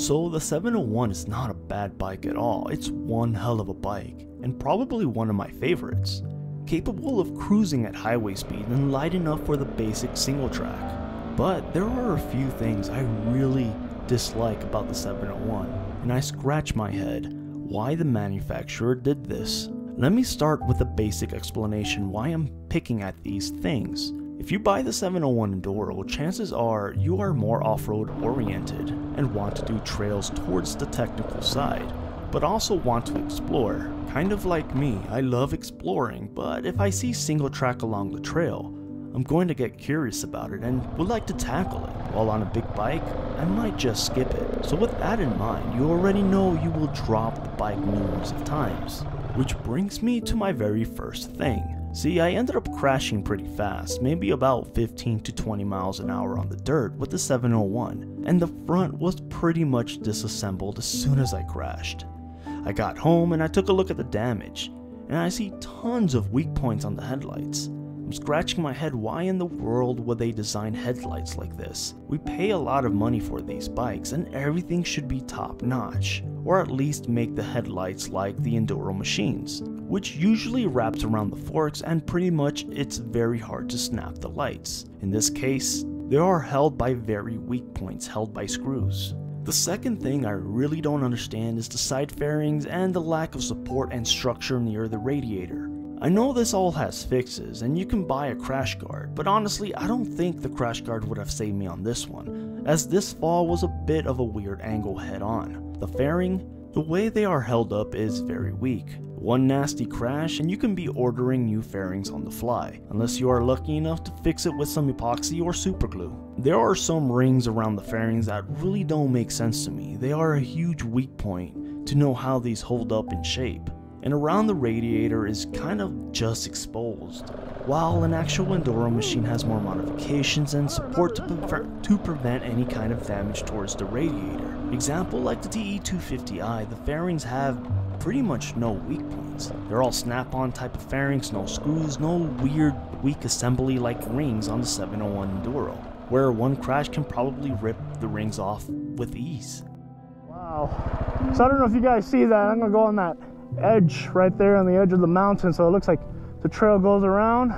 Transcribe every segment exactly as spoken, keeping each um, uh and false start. So the seven oh one is not a bad bike at all, it's one hell of a bike, and probably one of my favorites. Capable of cruising at highway speed and light enough for the basic single track. But there are a few things I really dislike about the seven oh one, and I scratch my head why the manufacturer did this. Let me start with a basic explanation why I'm picking at these things. If you buy the seven oh one Enduro, chances are you are more off-road oriented and want to do trails towards the technical side, but also want to explore. Kind of like me, I love exploring, but if I see single track along the trail, I'm going to get curious about it and would like to tackle it. While on a big bike, I might just skip it. So with that in mind, you already know you will drop the bike numerous of times. Which brings me to my very first thing. See, I ended up crashing pretty fast, maybe about fifteen to twenty miles an hour on the dirt with the seven oh one, and the front was pretty much disassembled as soon as I crashed. I got home and I took a look at the damage, and I see tons of weak points on the headlights. I'm scratching my head, why in the world would they design headlights like this? We pay a lot of money for these bikes and everything should be top notch, or at least make the headlights like the Enduro machines, which usually wraps around the forks and pretty much it's very hard to snap the lights. In this case, they are held by very weak points held by screws. The second thing I really don't understand is the side fairings and the lack of support and structure near the radiator. I know this all has fixes and you can buy a crash guard, but honestly I don't think the crash guard would have saved me on this one, as this fall was a bit of a weird angle head on. The fairing, the way they are held up is very weak. One nasty crash and you can be ordering new fairings on the fly, unless you are lucky enough to fix it with some epoxy or super glue. There are some rings around the fairings that really don't make sense to me. They are a huge weak point to know how these hold up in shape. And around the radiator is kind of just exposed, while an actual Enduro machine has more modifications and support to, pre to prevent any kind of damage towards the radiator. Example, like the T E two fifty i, the fairings have pretty much no weak points. They're all snap-on type of fairings, no screws, no weird weak assembly like rings on the seven oh one Enduro, where one crash can probably rip the rings off with ease. Wow, so I don't know if you guys see that, I'm gonna go on that edge right there on the edge of the mountain, so it looks like the trail goes around.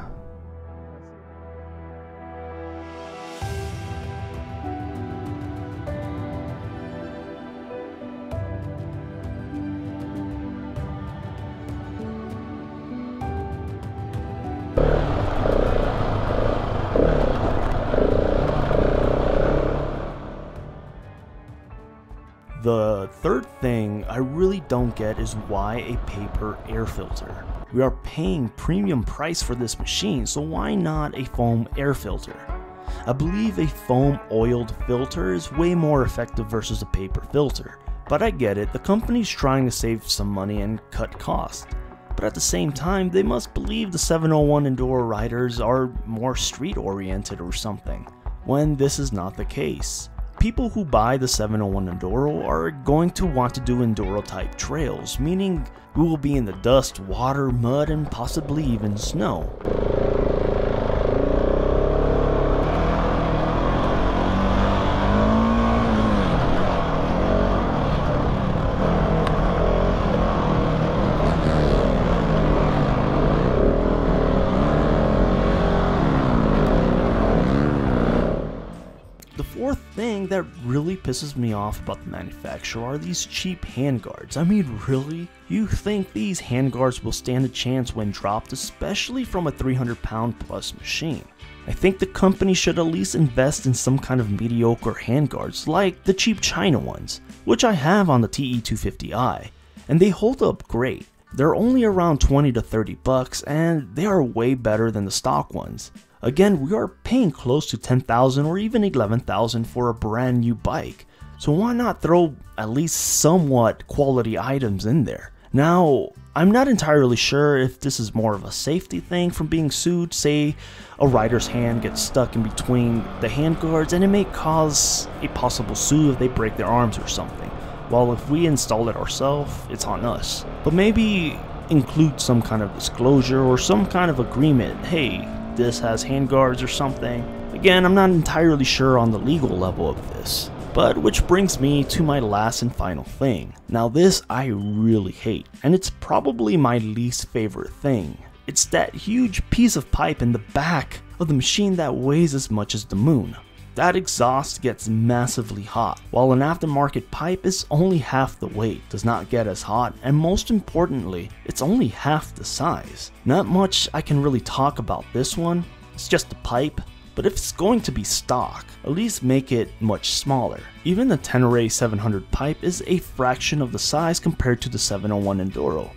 The third thing I really don't get is why a paper air filter. We are paying premium price for this machine, so why not a foam air filter? I believe a foam oiled filter is way more effective versus a paper filter, but I get it, the company's trying to save some money and cut costs. But at the same time, they must believe the seven oh one Enduro riders are more street oriented or something, when this is not the case. People who buy the seven oh one Enduro are going to want to do Enduro type trails, meaning we will be in the dust, water, mud, and possibly even snow. Thing that really pisses me off about the manufacturer are these cheap handguards. I mean, really? You think these handguards will stand a chance when dropped, especially from a three hundred pound plus machine? I think the company should at least invest in some kind of mediocre handguards like the cheap China ones, which I have on the T E two fifty i, and they hold up great. They're only around twenty to thirty bucks and they are way better than the stock ones. Again, we are paying close to ten thousand or even eleven thousand for a brand new bike, so why not throw at least somewhat quality items in there? Now, I'm not entirely sure if this is more of a safety thing from being sued, say a rider's hand gets stuck in between the handguards and it may cause a possible sue if they break their arms or something. While if we install it ourselves, it's on us. But maybe include some kind of disclosure or some kind of agreement, hey, this has handguards or something. Again, I'm not entirely sure on the legal level of this. But which brings me to my last and final thing. Now this I really hate, and it's probably my least favorite thing. It's that huge piece of pipe in the back of the machine that weighs as much as the moon. That exhaust gets massively hot, while an aftermarket pipe is only half the weight, does not get as hot, and most importantly, it's only half the size. Not much I can really talk about this one, it's just the pipe, but if it's going to be stock, at least make it much smaller. Even the Tenere seven hundred pipe is a fraction of the size compared to the seven oh one Enduro.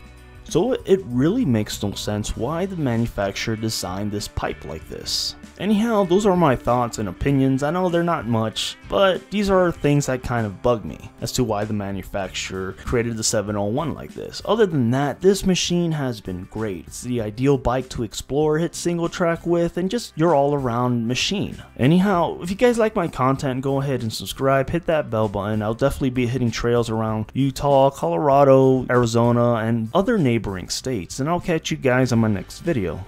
So it really makes no sense why the manufacturer designed this pipe like this. Anyhow, those are my thoughts and opinions. I know they're not much, but these are things that kind of bug me as to why the manufacturer created the seven oh one like this. Other than that, this machine has been great. It's the ideal bike to explore, hit single track with, and just your all-around machine. Anyhow, if you guys like my content, go ahead and subscribe, hit that bell button. I'll definitely be hitting trails around Utah, Colorado, Arizona, and other neighboring states, and I'll catch you guys on my next video.